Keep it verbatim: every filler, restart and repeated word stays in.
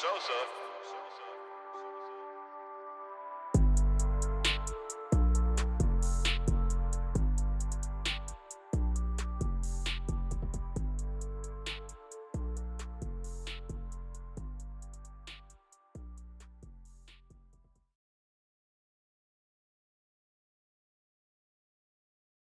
Sosa.